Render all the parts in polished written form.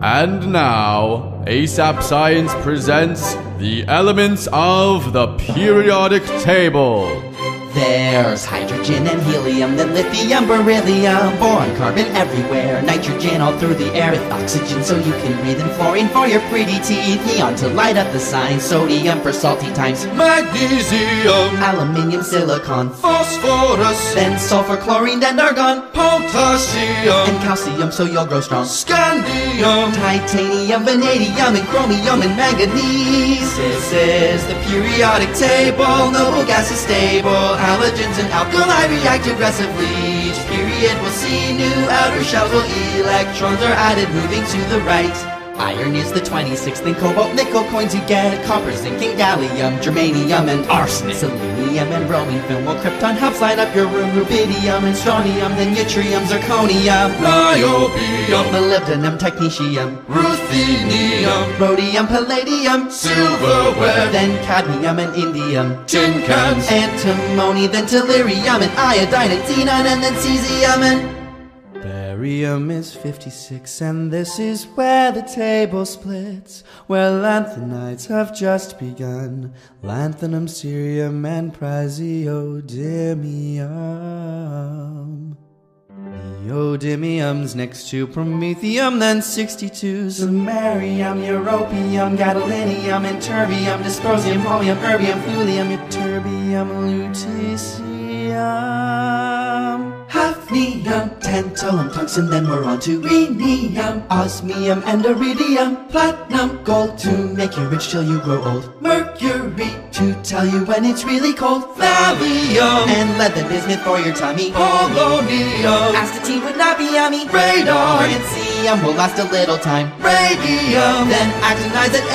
And now, ASAP Science presents the elements of the periodic table. There's hydrogen and helium, then lithium, beryllium, boron, carbon everywhere, nitrogen all through the air with oxygen so you can breathe, and fluorine for your pretty teeth, neon to light up the sign, sodium for salty times, magnesium, aluminium, silicon, phosphorus, then sulfur, chlorine, and argon, potassium, and calcium so you'll grow strong, scandium, titanium, vanadium, and chromium, and manganese. This is the periodic table. Noble gas is stable. Halogens and alkali react aggressively. Each period will see new outer shells while electrons are added, moving to the right. Iron is the 26th, and cobalt, nickel coins you get, copper, zinc, and gallium, germanium, and arsenic, selenium, and bromine film. Well, krypton helps light up your room, rubidium, and strontium, then yttrium, zirconium, niobium, molybdenum, technetium, ruthenium, rhodium, palladium, silverware, then cadmium and indium, tin cans, antimony, then tellurium, and iodine, and xenon, and then cesium, and... Barium is 56, and this is where the table splits, where lanthanides have just begun, lanthanum, cerium, and praseodymium. Neodymium's next to promethium, then 62, samarium, europium, gadolinium, and terbium, dysprosium, holmium, erbium, thulium, ytterbium, lutetium, hafnium, tantalum, tungsten, then we're on to rhenium, osmium, and iridium, platinum, gold to make you rich till you grow old, mercury to tell you when it's really cold, thallium, and lead that is meant for your tummy, polonium, astatine would not be yummy, radon, rhenium will last a little time, radium, then actinides at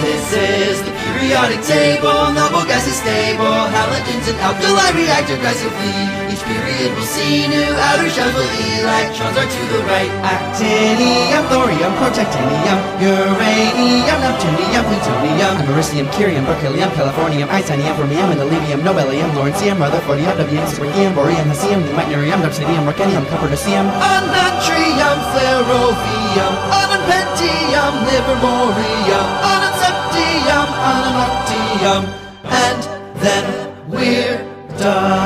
89. This is the periodic table. Noble gas is stable. Halogens and alkali react aggressively. Each period will see new outer shells with electrons are to the right. Actinium, thorium, protactinium, uranium, neptunium, plutonium, americium, curium, berkelium, californium, einsteinium, fermium, and alluvium, nobelium, lawrencium, rutherfordium, ytterbium, berkelium, bohrium, hassium, meitnerium, darmstadtium, roentgenium, copernicium, onatrium, flerovium, onopentium, livermorium, and then we're done.